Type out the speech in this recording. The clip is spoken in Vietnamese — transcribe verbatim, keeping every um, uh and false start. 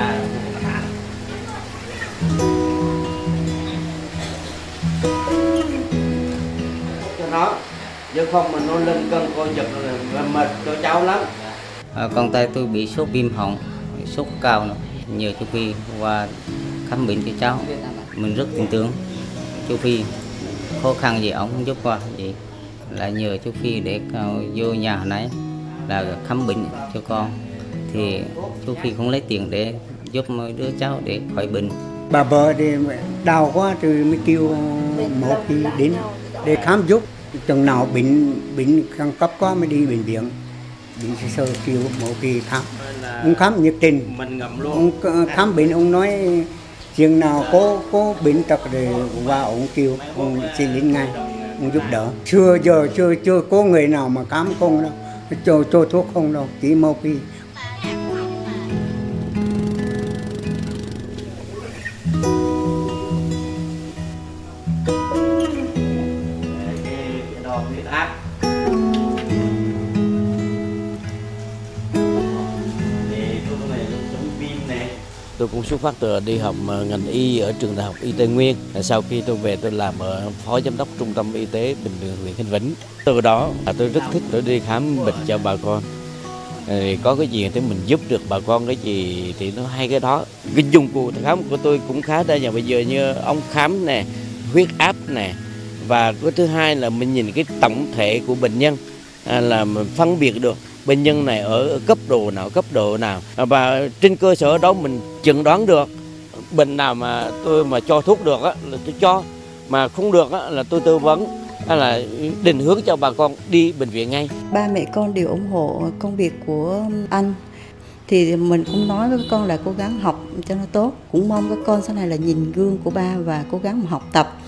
là cho nó, chứ không mà nó lên cân coi giật là mệt cho cháu lắm. À, con tay tôi bị sốt viêm họng, sốt cao nữa. Nhờ chú Phi qua khám bệnh cho cháu, mình rất tin tưởng chú Phi. Khó khăn gì ông cũng giúp qua vậy, là nhờ chú Phi để vô nhà này là khám bệnh cho con. Thì chú Phi cũng lấy tiền để giúp đứa cháu để khỏi bệnh. Bà vợ thì đau quá rồi mới kêu Mau Phi đến để khám giúp. Chừng nào bệnh bệnh khẩn cấp quá mới đi bệnh viện. Bệnh sơ kêu Mau Phi khám. Ông khám nhiệt tình. Mình ngậm luôn. Ông khám bệnh ông nói chuyện nào có có bệnh tật rồi qua ông kêu, ông xin đến ngay, ông giúp đỡ. Chưa giờ chưa chưa có người nào mà khám con đâu, cho cho thuốc không đâu, chỉ Mau Phi. Tôi cũng xuất phát từ đi học ngành y ở trường đại học Y Tây Nguyên. Sau khi tôi về tôi làm phó giám đốc trung tâm y tế Bình Đường huyện Khánh Vĩnh. Từ đó tôi rất thích tôi đi khám bệnh cho bà con. Thì có cái gì thì mình giúp được bà con cái gì thì nó hay cái đó. Cái dụng cụ khám của tôi cũng khá đa dạng bây giờ như ống khám nè, huyết áp nè. Và cái thứ hai là mình nhìn cái tổng thể của bệnh nhân là mình phân biệt được bệnh nhân này ở cấp độ nào, cấp độ nào. Và trên cơ sở đó mình chẩn đoán được bệnh nào mà tôi mà cho thuốc được á, là tôi cho, mà không được á, là tôi tư vấn, là định hướng cho bà con đi bệnh viện ngay. Ba mẹ con đều ủng hộ công việc của anh. Thì mình cũng nói với con là cố gắng học cho nó tốt. Cũng mong các con sau này là nhìn gương của ba và cố gắng học tập.